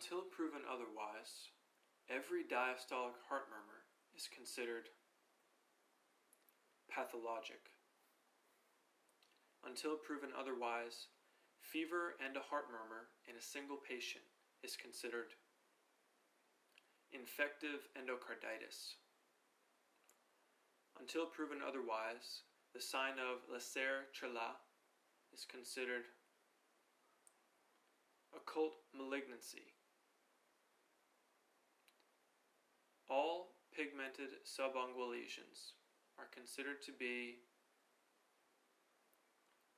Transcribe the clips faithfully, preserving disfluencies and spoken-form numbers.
until proven otherwise, every diastolic heart murmur is considered pathologic. Until proven otherwise, fever and a heart murmur in a single patient is considered infective endocarditis. Until proven otherwise, the sign of Leser-Trélat is considered occult malignancy. All pigmented subungual lesions are considered to be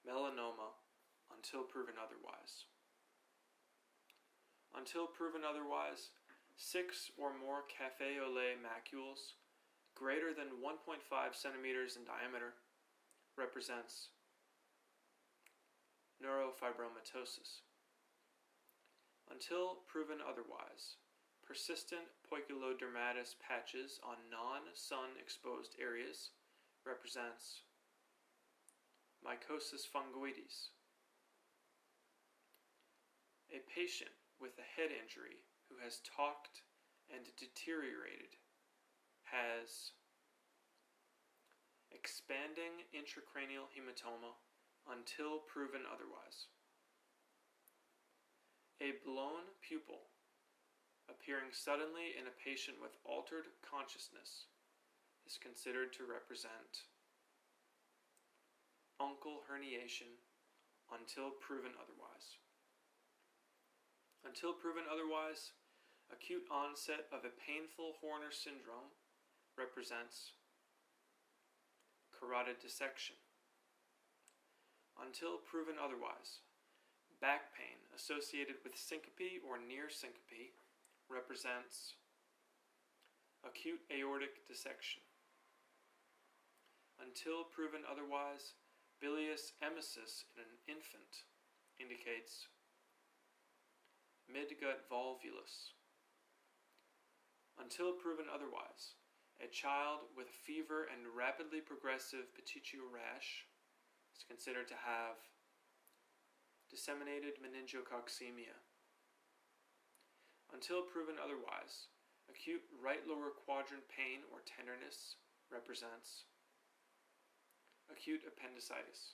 melanoma until proven otherwise. Until proven otherwise, six or more café au lait macules greater than one point five centimeters in diameter represents neurofibromatosis. Until proven otherwise, persistent poikilodermatous patches on non-sun exposed areas represents mycosis fungoides. A patient with a head injury who has talked and deteriorated has expanding intracranial hematoma until proven otherwise. A blown pupil appearing suddenly in a patient with altered consciousness is considered to represent uncal herniation until proven otherwise. Until proven otherwise, acute onset of a painful Horner syndrome represents carotid dissection. Until proven otherwise, back pain associated with syncope or near syncope represents acute aortic dissection. Until proven otherwise, bilious emesis in an infant indicates midgut volvulus. Until proven otherwise, a child with fever and rapidly progressive petechial rash is considered to have disseminated meningococcemia. Until proven otherwise, acute right lower quadrant pain or tenderness represents acute appendicitis.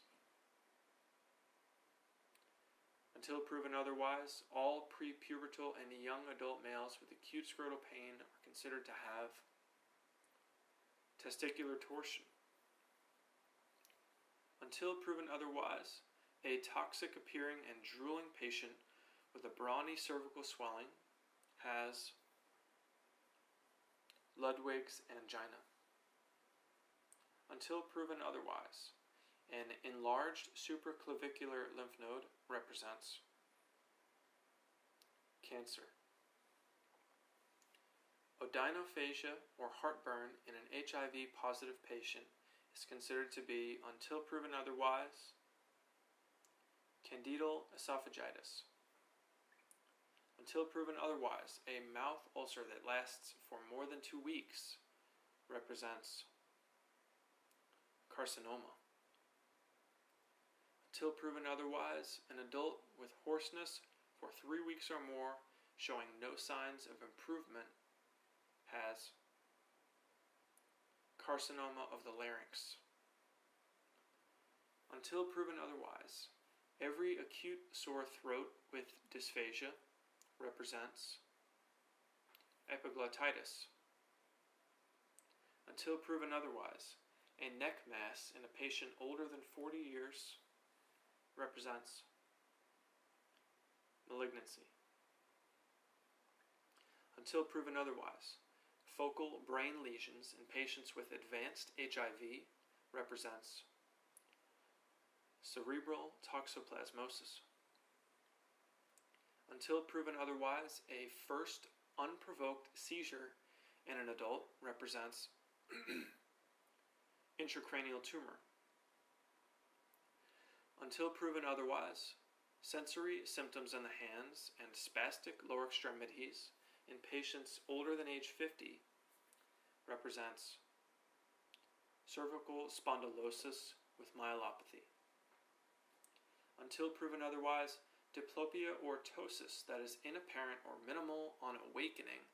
Until proven otherwise, all prepubertal and young adult males with acute scrotal pain are considered to have testicular torsion. Until proven otherwise, a toxic appearing and drooling patient with a brawny cervical swelling has Ludwig's angina. Until proven otherwise, an enlarged supraclavicular lymph node represents cancer. Odynophagia or heartburn in an H I V-positive patient is considered to be, until proven otherwise, candidal esophagitis. Until proven otherwise, a mouth ulcer that lasts for more than two weeks represents carcinoma. Until proven otherwise, an adult with hoarseness for three weeks or more showing no signs of improvement has carcinoma of the larynx. Until proven otherwise, every acute sore throat with dysphagia represents epiglottitis. Until proven otherwise, a neck mass in a patient older than forty years represents malignancy. Until proven otherwise, focal brain lesions in patients with advanced H I V represents cerebral toxoplasmosis. Until proven otherwise, a first unprovoked seizure in an adult represents intracranial tumor. Until proven otherwise, sensory symptoms in the hands and spastic lower extremities in patients older than age fifty represents cervical spondylosis with myelopathy. Until proven otherwise, diplopia or ptosis that is inapparent or minimal on awakening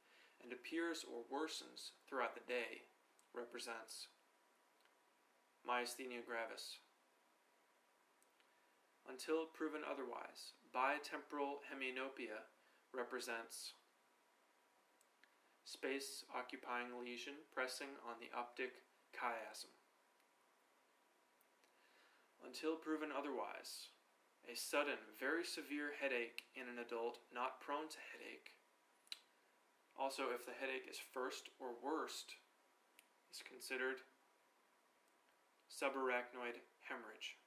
and appears or worsens throughout the day represents myasthenia gravis. Until proven otherwise, bitemporal hemianopia represents space occupying lesion pressing on the optic chiasm. Until proven otherwise, a sudden, very severe headache in an adult not prone to headache. Also, if the headache is first or worst, is considered subarachnoid hemorrhage.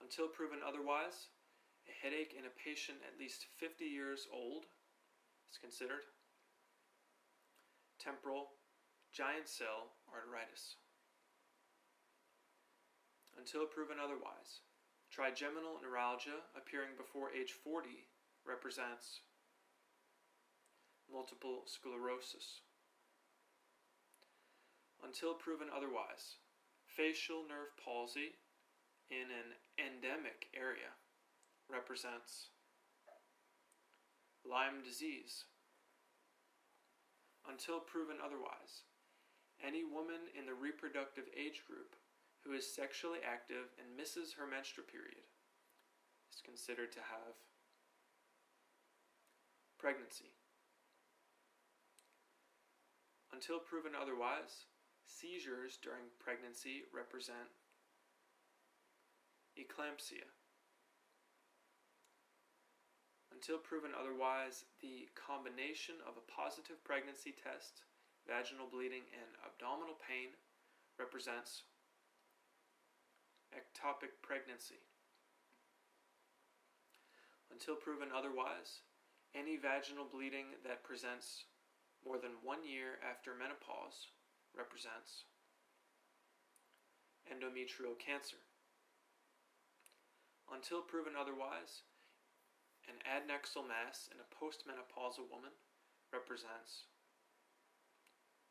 Until proven otherwise, a headache in a patient at least fifty years old is considered temporal giant cell arteritis. Until proven otherwise, trigeminal neuralgia appearing before age forty represents multiple sclerosis. Until proven otherwise, facial nerve palsy in an endemic area represents Lyme disease. Until proven otherwise, any woman in the reproductive age group who is sexually active and misses her menstrual period is considered to have pregnancy. Until proven otherwise, seizures during pregnancy represent eclampsia. Until proven otherwise, the combination of a positive pregnancy test, vaginal bleeding, and abdominal pain represents ectopic pregnancy. Until proven otherwise, any vaginal bleeding that presents more than one year after menopause represents endometrial cancer. Until proven otherwise, an adnexal mass in a postmenopausal woman represents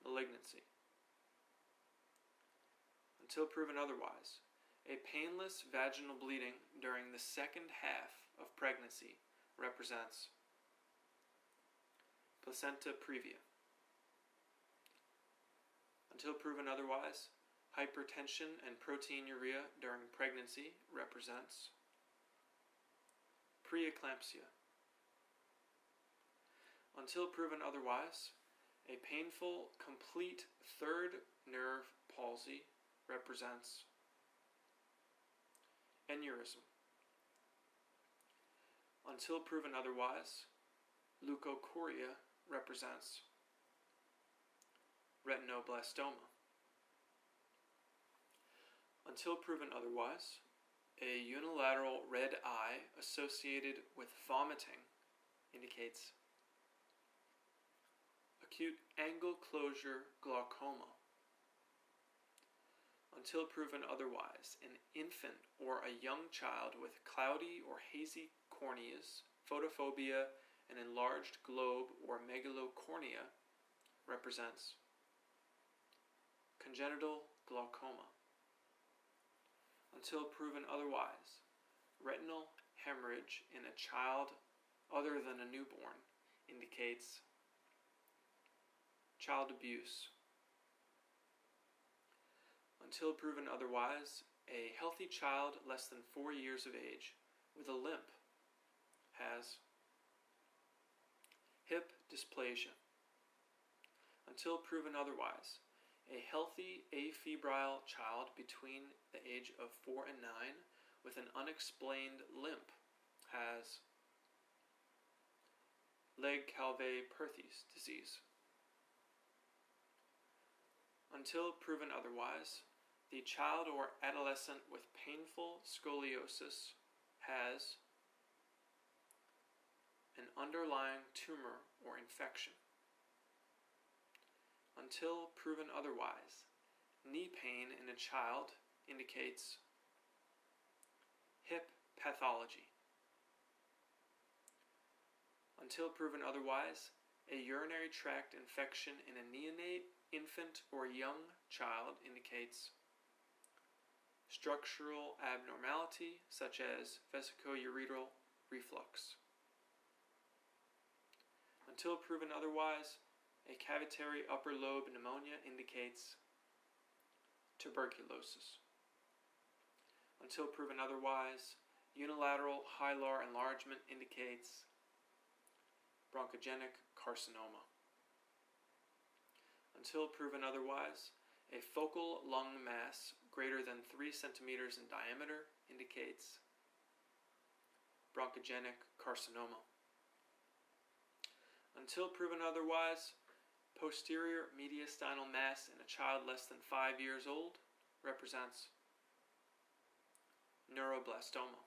malignancy. Until proven otherwise, a painless vaginal bleeding during the second half of pregnancy represents placenta previa. Until proven otherwise, hypertension and proteinuria during pregnancy represents preeclampsia. Until proven otherwise, a painful, complete third nerve palsy represents aneurysm. Until proven otherwise, leukocoria represents retinoblastoma. Until proven otherwise, a unilateral red eye associated with vomiting indicates acute angle closure glaucoma. Until proven otherwise, an infant or a young child with cloudy or hazy corneas, photophobia, an enlarged globe, or megalocornea represents congenital glaucoma. Until proven otherwise, retinal hemorrhage in a child other than a newborn indicates child abuse. Until proven otherwise, a healthy child less than four years of age with a limp has hip dysplasia. Until proven otherwise, a healthy afebrile child between the age of four and nine with an unexplained limp has leg Calvé-Perthes disease. Until proven otherwise, the child or adolescent with painful scoliosis has an underlying tumor or infection. Until proven otherwise, knee pain in a child indicates hip pathology. Until proven otherwise, a urinary tract infection in a neonate, infant, or young child indicates structural abnormality such as vesicoureteral reflux. Until proven otherwise, a cavitary upper lobe pneumonia indicates tuberculosis. Until proven otherwise, unilateral hilar enlargement indicates bronchogenic carcinoma. Until proven otherwise, a focal lung mass greater than three centimeters in diameter indicates bronchogenic carcinoma. Until proven otherwise, posterior mediastinal mass in a child less than five years old represents neuroblastoma.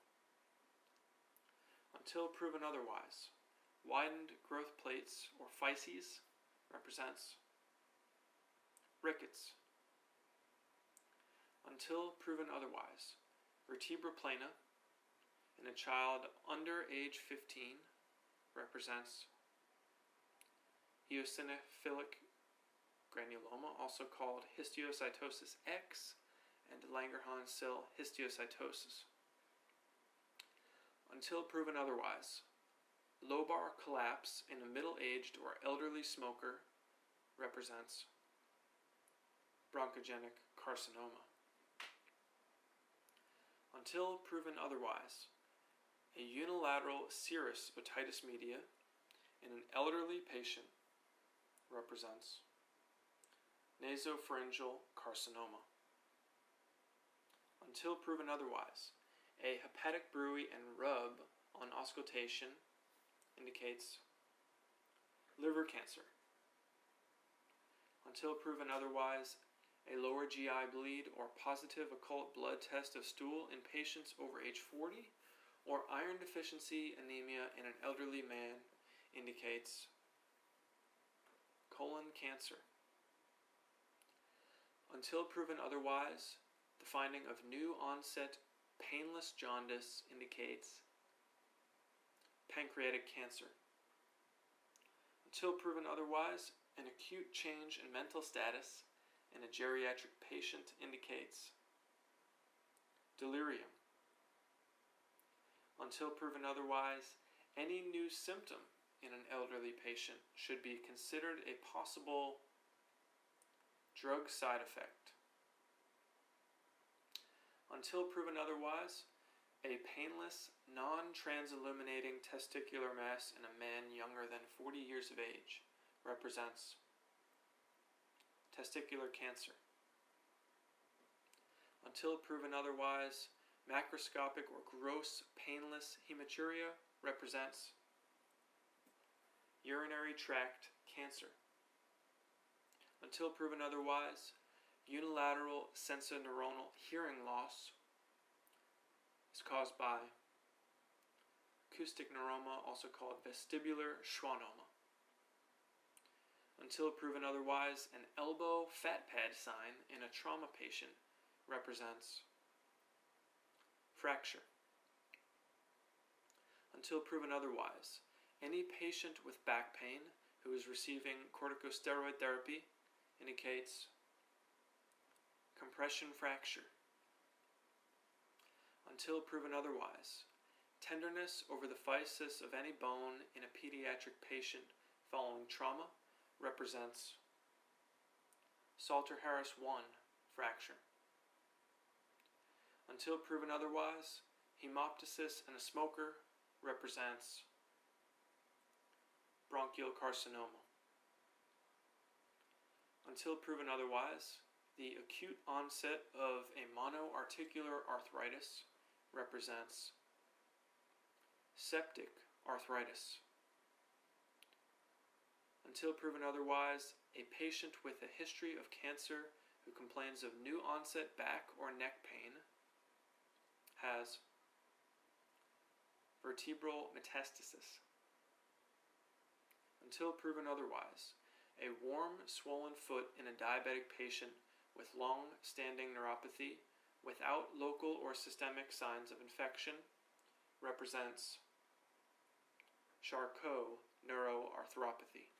Until proven otherwise, widened growth plates or physes represents rickets. Until proven otherwise, vertebra plana in a child under age fifteen represents eosinophilic granuloma, also called histiocytosis X and Langerhans cell histiocytosis. Until proven otherwise, lobar collapse in a middle-aged or elderly smoker represents bronchogenic carcinoma. Until proven otherwise, a unilateral serous otitis media in an elderly patient represents nasopharyngeal carcinoma. Until proven otherwise, a hepatic bruit and rub on auscultation indicates liver cancer. Until proven otherwise, a lower G I bleed or positive occult blood test of stool in patients over age forty or iron deficiency anemia in an elderly man indicates colon cancer. Until proven otherwise, the finding of new onset painless jaundice indicates pancreatic cancer. Until proven otherwise, an acute change in mental status in a geriatric patient indicates delirium. Until proven otherwise, any new symptom in an elderly patient should be considered a possible drug side effect. Until proven otherwise, a painless, non-transilluminating testicular mass in a man younger than forty years of age represents testicular cancer. Until proven otherwise, macroscopic or gross painless hematuria represents urinary tract cancer. Until proven otherwise, unilateral sensorineuronal hearing loss is caused by acoustic neuroma, also called vestibular schwannoma. Until proven otherwise, an elbow fat pad sign in a trauma patient represents fracture. Until proven otherwise, any patient with back pain who is receiving corticosteroid therapy indicates compression fracture. Until proven otherwise, tenderness over the physis of any bone in a pediatric patient following trauma represents Salter-Harris one fracture. Until proven otherwise, hemoptysis in a smoker represents bronchial carcinoma. Until proven otherwise, the acute onset of a monoarticular arthritis represents septic arthritis. Until proven otherwise, a patient with a history of cancer who complains of new onset back or neck pain has vertebral metastasis. Until proven otherwise, a warm, swollen foot in a diabetic patient with long-standing neuropathy without local or systemic signs of infection represents Charcot neuroarthropathy.